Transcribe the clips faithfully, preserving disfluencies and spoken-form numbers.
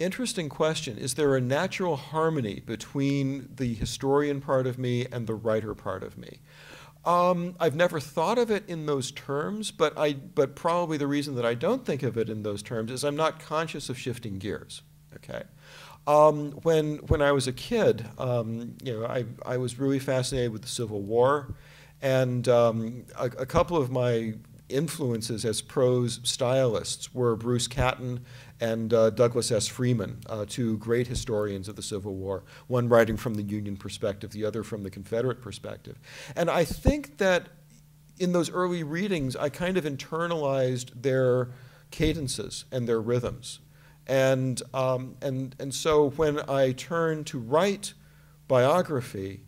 interesting question. Is there a natural harmony between the historian part of me and the writer part of me? Um, I've never thought of it in those terms, but, I, but probably the reason that I don't think of it in those terms is I'm not conscious of shifting gears, okay? Um, when, when I was a kid, um, you know, I, I was really fascinated with the Civil War, and um, a, a couple of my influences as prose stylists were Bruce Catton and uh, Douglas S. Freeman, uh, two great historians of the Civil War, one writing from the Union perspective, the other from the Confederate perspective. And I think that in those early readings, I kind of internalized their cadences and their rhythms. And, um, and, and so when I turn to write biography,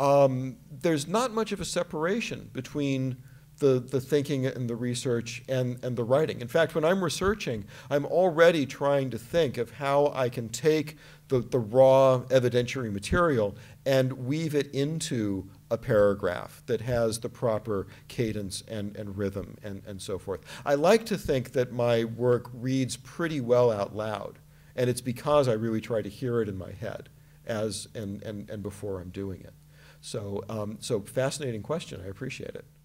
um, there's not much of a separation between The, the thinking and the research and, and the writing. In fact, when I'm researching, I'm already trying to think of how I can take the, the raw evidentiary material and weave it into a paragraph that has the proper cadence and, and rhythm and, and so forth. I like to think that my work reads pretty well out loud, and it's because I really try to hear it in my head as and, and, and before I'm doing it. So, um, so fascinating question. I appreciate it.